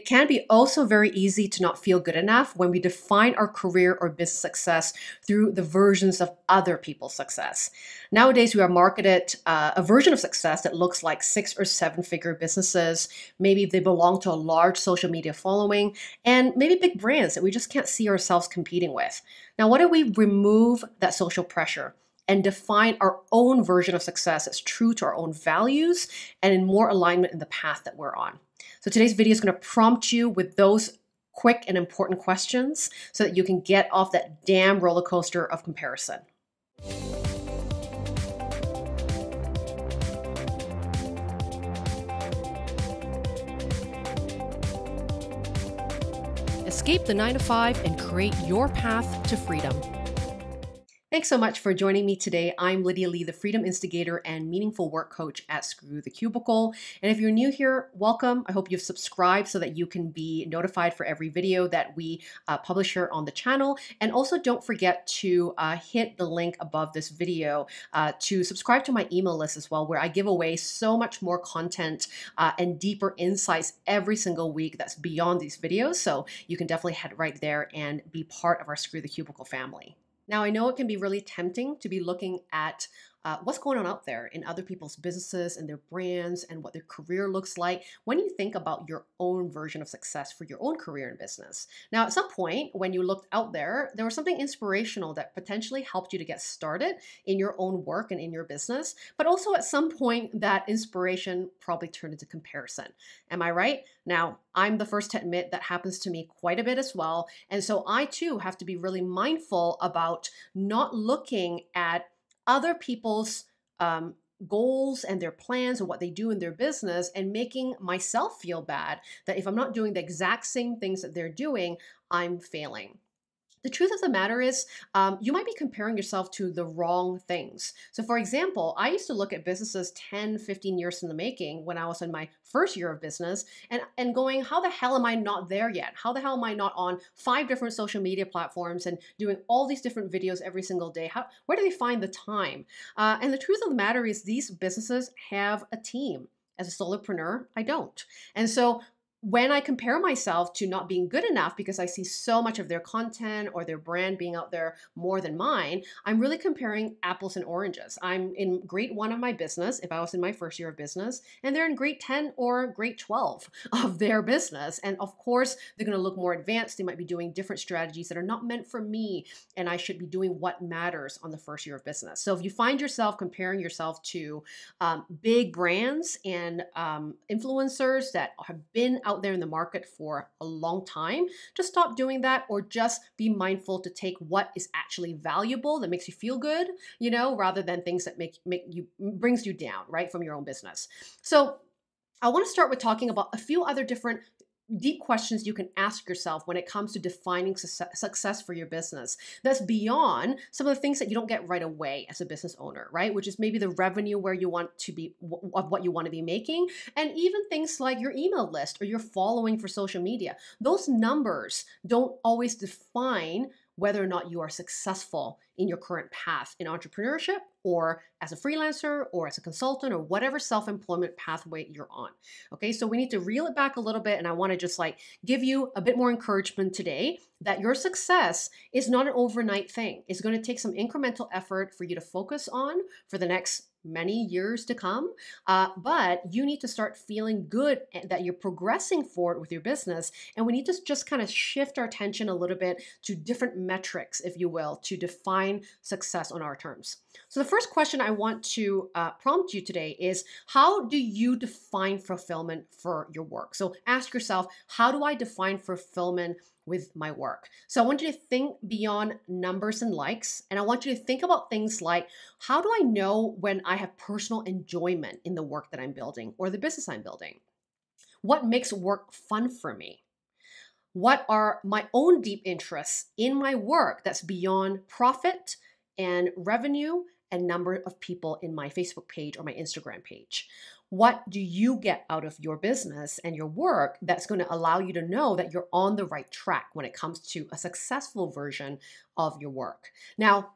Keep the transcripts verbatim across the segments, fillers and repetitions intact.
It can be also very easy to not feel good enough when we define our career or business success through the versions of other people's success. Nowadays, we are marketed uh, a version of success that looks like six or seven figure businesses. Maybe they belong to a large social media following and maybe big brands that we just can't see ourselves competing with. Now, what if we remove that social pressure and define our own version of success that's true to our own values and in more alignment in the path that we're on? So today's video is going to prompt you with those quick and important questions so that you can get off that damn roller coaster of comparison. Escape the nine to five and create your path to freedom. Thanks so much for joining me today. I'm Lydia Lee, the Freedom Instigator and Meaningful Work Coach at Screw the Cubicle. And if you're new here, welcome. I hope you've subscribed so that you can be notified for every video that we uh, publish here on the channel. And also don't forget to uh, hit the link above this video uh, to subscribe to my email list as well, where I give away so much more content uh, and deeper insights every single week that's beyond these videos. So you can definitely head right there and be part of our Screw the Cubicle family. Now, I know it can be really tempting to be looking at uh, what's going on out there in other people's businesses and their brands and what their career looks like when you think about your own version of success for your own career and business. Now, at some point when you looked out there, there was something inspirational that potentially helped you to get started in your own work and in your business, but also at some point that inspiration probably turned into comparison. Am I right? Now, I'm the first to admit that happens to me quite a bit as well. And so I too have to be really mindful about not looking at other people's um, goals and their plans and what they do in their business and making myself feel bad that if I'm not doing the exact same things that they're doing, I'm failing. The truth of the matter is um, you might be comparing yourself to the wrong things. So for example, I used to look at businesses ten, fifteen years in the making when I was in my first year of business and, and going, how the hell am I not there yet? How the hell am I not on five different social media platforms and doing all these different videos every single day? How, where do they find the time? Uh, and the truth of the matter is these businesses have a team. As a solopreneur, I don't. And so when I compare myself to not being good enough because I see so much of their content or their brand being out there more than mine, I'm really comparing apples and oranges. I'm in grade one of my business, if I was in my first year of business, and they're in grade ten or grade twelve of their business. And of course, they're going to look more advanced. They might be doing different strategies that are not meant for me, and I should be doing what matters on the first year of business. So if you find yourself comparing yourself to um, big brands and um, influencers that have been out out there in the market for a long time, just stop doing that, or just be mindful to take what is actually valuable that makes you feel good, you know, rather than things that make make you brings you down, right, from your own business. So I want to start with talking about a few other different deep questions you can ask yourself when it comes to defining success for your business. That's beyond some of the things that you don't get right away as a business owner, right? Which is maybe the revenue where you want to be, of what you want to be making, and even things like your email list or your following for social media. Those numbers don't always define whether or not you are successful in your current path in entrepreneurship or as a freelancer or as a consultant or whatever self-employment pathway you're on. Okay, so we need to reel it back a little bit, and I want to just like give you a bit more encouragement today that your success is not an overnight thing. It's going to take some incremental effort for you to focus on for the next many years to come, uh, but you need to start feeling good that you're progressing forward with your business. And we need to just kind of shift our attention a little bit to different metrics, if you will, to define success on our terms. So the first question I want to uh, prompt you today is, how do you define fulfillment for your work? So ask yourself, how do I define fulfillment with my work? So I want you to think beyond numbers and likes, and I want you to think about things like, how do I know when I have personal enjoyment in the work that I'm building or the business I'm building? What makes work fun for me? What are my own deep interests in my work that's beyond profit and revenue and number of people in my Facebook page or my Instagram page? What do you get out of your business and your work that's going to allow you to know that you're on the right track when it comes to a successful version of your work? Now,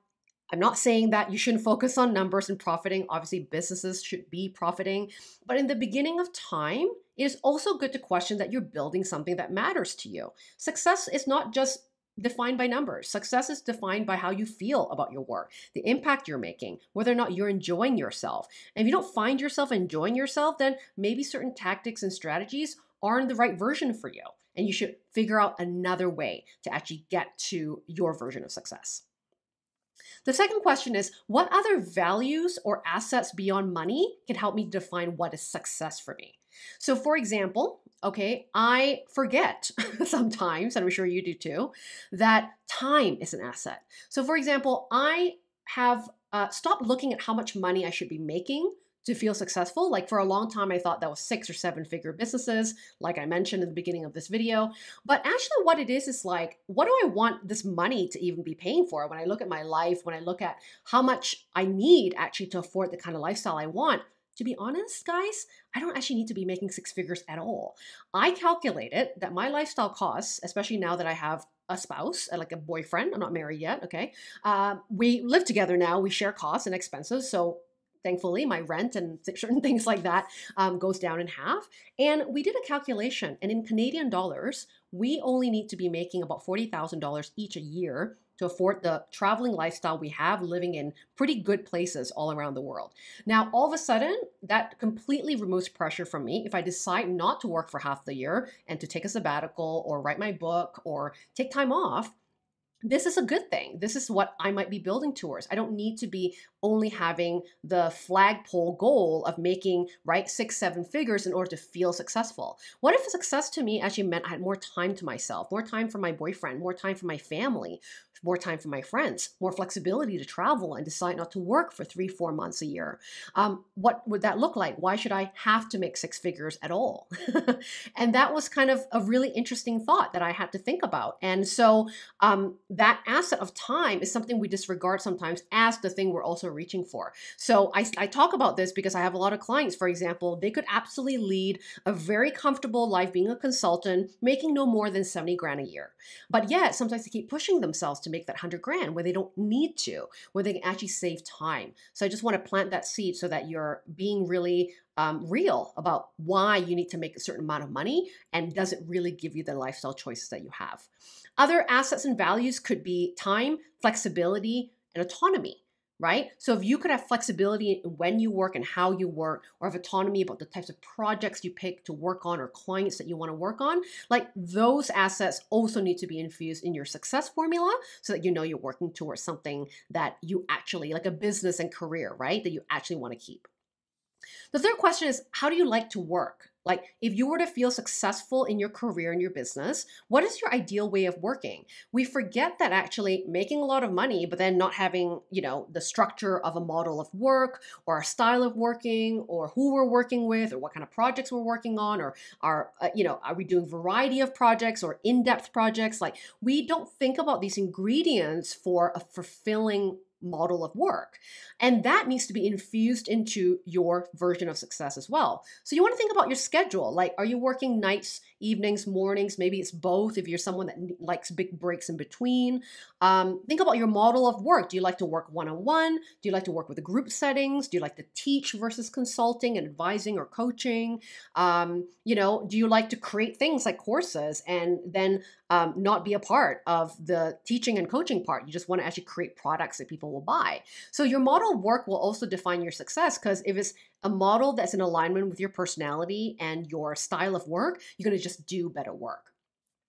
I'm not saying that you shouldn't focus on numbers and profiting. Obviously, businesses should be profiting, but in the beginning of time, It is also good to question that you're building something that matters to you. Success is not just defined by numbers. Success is defined by how you feel about your work, the impact you're making, whether or not you're enjoying yourself. And if you don't find yourself enjoying yourself, then maybe certain tactics and strategies aren't the right version for you. And you should figure out another way to actually get to your version of success. The second question is, what other values or assets beyond money can help me define what is success for me? So for example, okay, I forget sometimes, and I'm sure you do too, that time is an asset. So for example, I have uh, stopped looking at how much money I should be making to feel successful. Like for a long time, I thought that was six or seven figure businesses, like I mentioned at the beginning of this video. But actually what it is, is like, what do I want this money to even be paying for? When I look at my life, when I look at how much I need actually to afford the kind of lifestyle I want, to be honest, guys, I don't actually need to be making six figures at all. I calculated that my lifestyle costs, especially now that I have a spouse, like a boyfriend, I'm not married yet, okay? Uh, we live together now, we share costs and expenses, so thankfully, my rent and certain things like that um, goes down in half. And we did a calculation, and in Canadian dollars, we only need to be making about forty thousand dollars each a year to afford the traveling lifestyle we have, living in pretty good places all around the world. Now, all of a sudden, that completely removes pressure from me. If I decide not to work for half the year and to take a sabbatical or write my book or take time off, this is a good thing. This is what I might be building towards. I don't need to be only having the flagpole goal of making, right, six, seven figures in order to feel successful. What if success to me actually meant I had more time to myself, more time for my boyfriend, more time for my family, more time for my friends, more flexibility to travel and decide not to work for three, four months a year? Um, what would that look like? Why should I have to make six figures at all? And that was kind of a really interesting thought that I had to think about. And so um, that asset of time is something we disregard sometimes as the thing we're also reaching for. So I, I talk about this because I have a lot of clients, for example, they could absolutely lead a very comfortable life being a consultant, making no more than seventy grand a year. But yet sometimes they keep pushing themselves to make that one hundred grand where they don't need to, where they can actually save time. So I just want to plant that seed so that you're being really um, real about why you need to make a certain amount of money and does it really give you the lifestyle choices that you have. Other assets and values could be time, flexibility, and autonomy. Right? So if you could have flexibility in when you work and how you work, or have autonomy about the types of projects you pick to work on or clients that you want to work on, like those assets also need to be infused in your success formula so that you know you're working towards something that you actually, like a business and career, right? That you actually want to keep. The third question is, how do you like to work? Like if you were to feel successful in your career and your business, what is your ideal way of working? We forget that actually making a lot of money, but then not having, you know, the structure of a model of work or a style of working or who we're working with or what kind of projects we're working on or are, uh, you know, are we doing variety of projects or in-depth projects? Like we don't think about these ingredients for a fulfilling model of work. And that needs to be infused into your version of success as well. So you want to think about your schedule. Like, are you working nights, evenings, mornings? Maybe it's both if you're someone that likes big breaks in between. Um, think about your model of work. Do you like to work one-on-one? Do you like to work with group settings? Do you like to teach versus consulting and advising or coaching? Um, you know, do you like to create things like courses and then um, not be a part of the teaching and coaching part? You just want to actually create products that people will buy. So your model of work will also define your success, because if it's a model that's in alignment with your personality and your style of work, you're going to just do better work.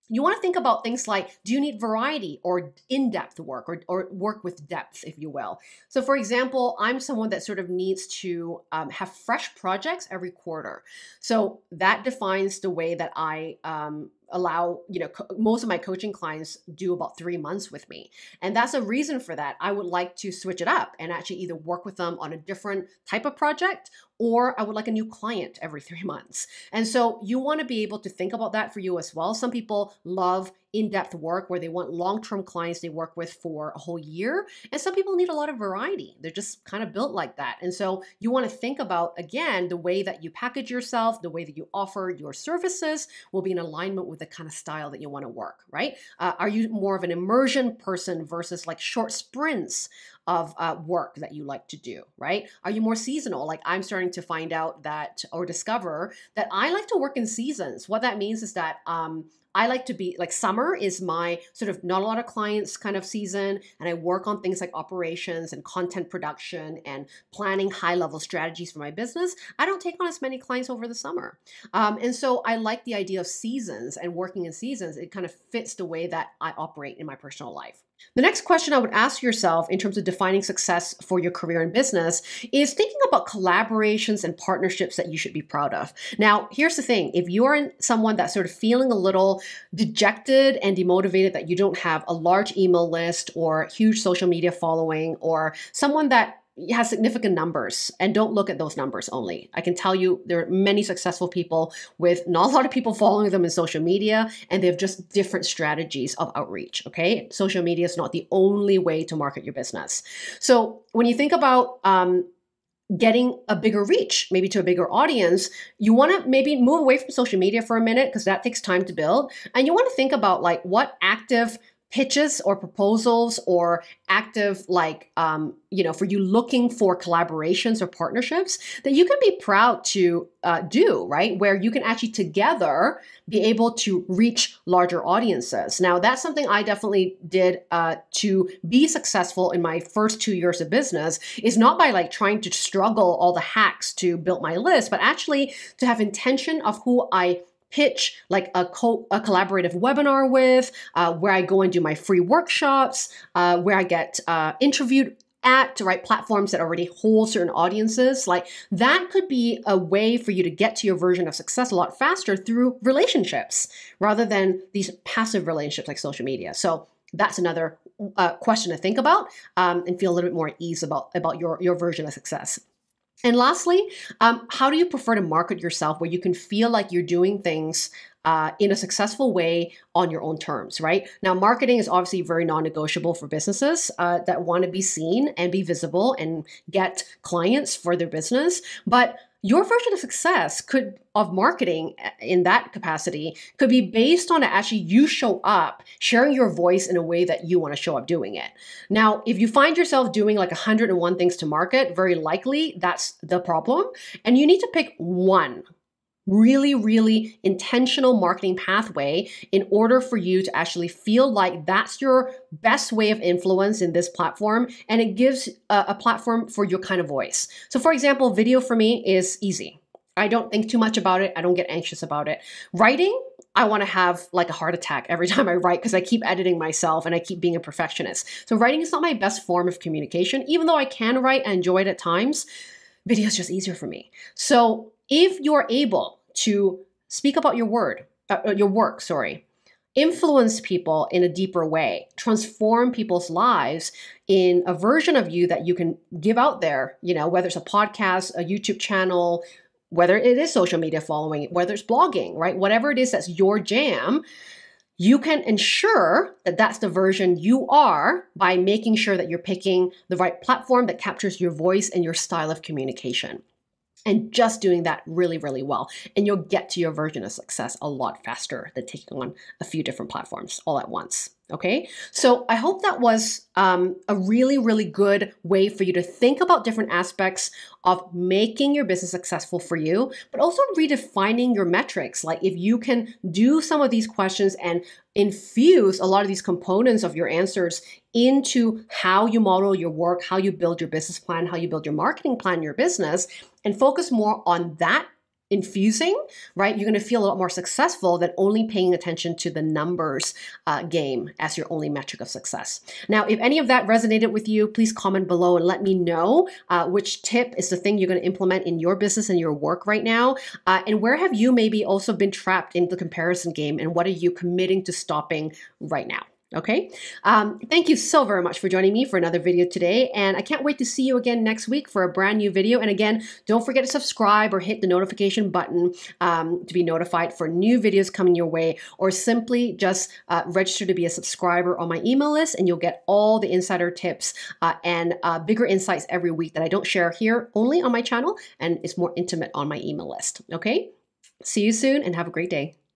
You want to think about things like, do you need variety or in-depth work or, or work with depth, if you will? So for example, I'm someone that sort of needs to um, have fresh projects every quarter. So that defines the way that I um, allow, you know, most of my coaching clients do about three months with me. And that's a reason for that. I would like to switch it up and actually either work with them on a different type of project, or I would like a new client every three months. And so you want to be able to think about that for you as well. Some people love in-depth work where they want long-term clients they work with for a whole year. And some people need a lot of variety. They're just kind of built like that. And so you want to think about, again, the way that you package yourself, the way that you offer your services will be in alignment with the kind of style that you want to work, right? Uh, are you more of an immersion person versus like short sprints of uh, work that you like to do, right? Are you more seasonal? Like I'm starting starting to find out that, or discover that I like to work in seasons. What that means is that um, I like to be, like summer is my sort of not a lot of clients kind of season, and I work on things like operations and content production and planning high level strategies for my business. I don't take on as many clients over the summer. Um, and so I like the idea of seasons and working in seasons. It kind of fits the way that I operate in my personal life. The next question I would ask yourself in terms of defining success for your career and business is thinking about collaborations and partnerships that you should be proud of. Now, here's the thing. If you are someone that's sort of feeling a little dejected and demotivated that you don't have a large email list or huge social media following, or someone that has significant numbers, and don't look at those numbers only. I can tell you there are many successful people with not a lot of people following them in social media, and they have just different strategies of outreach, okay? Social media is not the only way to market your business. So when you think about um, getting a bigger reach, maybe to a bigger audience, you want to maybe move away from social media for a minute, because that takes time to build. And you want to think about like what active pitches or proposals or active, like, um, you know, for you looking for collaborations or partnerships that you can be proud to uh, do, right? Where you can actually together be able to reach larger audiences. Now, that's something I definitely did uh, to be successful in my first two years of business, is not by like trying to struggle all the hacks to build my list, but actually to have intention of who I pitch like a, co a collaborative webinar with, uh, where I go and do my free workshops, uh, where I get uh, interviewed at, right, platforms that already hold certain audiences. Like that could be a way for you to get to your version of success a lot faster through relationships rather than these passive relationships like social media. So that's another uh, question to think about um, and feel a little bit more at ease about, about your, your version of success. And lastly, um, how do you prefer to market yourself where you can feel like you're doing things uh, in a successful way on your own terms, right? Now, marketing is obviously very non-negotiable for businesses uh, that want to be seen and be visible and get clients for their business. But your version of success could of marketing in that capacity could be based on actually you show up, sharing your voice in a way that you want to show up doing it. Now, if you find yourself doing like a hundred and one things to market, very likely that's the problem. And you need to pick one really, really intentional marketing pathway in order for you to actually feel like that's your best way of influence in this platform, and it gives a, a platform for your kind of voice. So for example, video for me is easy. I don't think too much about it. I don't get anxious about it. Writing, I want to have like a heart attack every time I write because I keep editing myself and I keep being a perfectionist. So writing is not my best form of communication, even though I can write and enjoy it at times. Video is just easier for me. So if you're able to speak about your word, uh, your work, sorry, influence people in a deeper way, transform people's lives in a version of you that you can give out there, you know, whether it's a podcast, a YouTube channel, whether it is social media following, whether it's blogging, right? Whatever it is that's your jam, you can ensure that that's the version you are by making sure that you're picking the right platform that captures your voice and your style of communication. And just doing that really, really well. And you'll get to your version of success a lot faster than taking on a few different platforms all at once. Okay, so I hope that was um, a really, really good way for you to think about different aspects of making your business successful for you, but also redefining your metrics. Like if you can do some of these questions and infuse a lot of these components of your answers into how you model your work, how you build your business plan, how you build your marketing plan, your business, and focus more on that infusing, right? You're going to feel a lot more successful than only paying attention to the numbers uh, game as your only metric of success. Now, if any of that resonated with you, please comment below and let me know uh, which tip is the thing you're going to implement in your business and your work right now. Uh, and where have you maybe also been trapped in the comparison game, and what are you committing to stopping right now? Okay. Um, thank you so very much for joining me for another video today. And I can't wait to see you again next week for a brand new video. And again, don't forget to subscribe or hit the notification button um, to be notified for new videos coming your way, or simply just uh, register to be a subscriber on my email list, and you'll get all the insider tips uh, and uh, bigger insights every week that I don't share here, only on my channel, and it's more intimate on my email list. Okay. See you soon and have a great day.